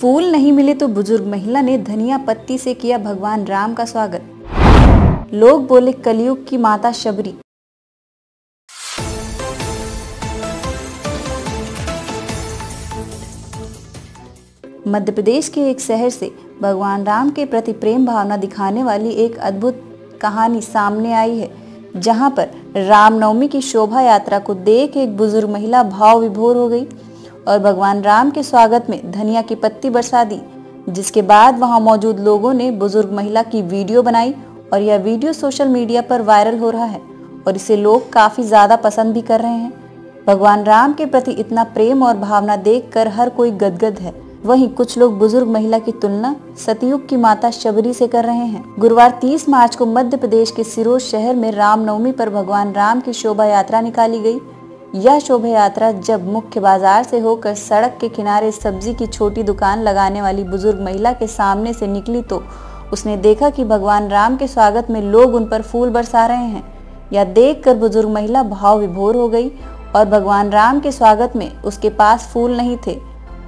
फूल नहीं मिले तो बुजुर्ग महिला ने धनिया पत्ती से किया भगवान राम का स्वागत। लोग बोले कलयुग की माता शबरी। मध्य प्रदेश के एक शहर से भगवान राम के प्रति प्रेम भावना दिखाने वाली एक अद्भुत कहानी सामने आई है, जहां पर रामनवमी की शोभा यात्रा को देख एक बुजुर्ग महिला भाव विभोर हो गई और भगवान राम के स्वागत में धनिया की पत्ती बरसा दी, जिसके बाद वहां मौजूद लोगों ने बुजुर्ग महिला की वीडियो बनाई और यह वीडियो सोशल मीडिया पर वायरल हो रहा है और इसे लोग काफ़ी ज़्यादा पसंद भी कर रहे हैं। भगवान राम के प्रति इतना प्रेम और भावना देखकर हर कोई गदगद है। वहीं कुछ लोग बुजुर्ग महिला की तुलना सतयुग की माता शबरी से कर रहे हैं। गुरुवार 30 मार्च को मध्य प्रदेश के सिरोज शहर में रामनवमी पर भगवान राम की शोभा यात्रा निकाली गई। यह शोभा यात्रा जब मुख्य बाजार से होकर सड़क के किनारे सब्जी की छोटी दुकान लगाने वाली बुजुर्ग महिला के सामने से निकली तो उसने देखा कि भगवान राम के स्वागत में लोग उन पर फूल बरसा रहे हैं। यह देखकर बुजुर्ग महिला भाव विभोर हो गई और भगवान राम के स्वागत में उसके पास फूल नहीं थे।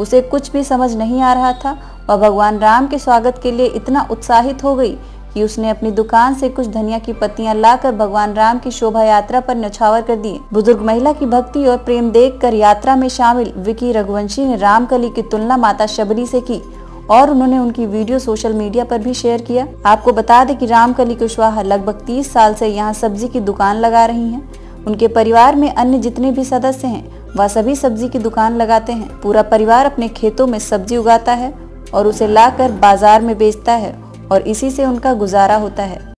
उसे कुछ भी समझ नहीं आ रहा था। वह भगवान राम के स्वागत के लिए इतना उत्साहित हो गई कि उसने अपनी दुकान से कुछ धनिया की पत्तियां लाकर भगवान राम की शोभा यात्रा पर न्यौछावर कर दिए। बुजुर्ग महिला की भक्ति और प्रेम देखकर यात्रा में शामिल विकी रघुवंशी ने रामकली की तुलना माता शबरी से की और उन्होंने उनकी वीडियो सोशल मीडिया पर भी शेयर किया। आपको बता दें कि रामकली कुशवाहा लगभग 30 साल से यहाँ सब्जी की दुकान लगा रही है। उनके परिवार में अन्य जितने भी सदस्य हैं वह सभी सब्जी की दुकान लगाते हैं। पूरा परिवार अपने खेतों में सब्जी उगाता है और उसे लाकर बाजार में बेचता है और इसी से उनका गुजारा होता है।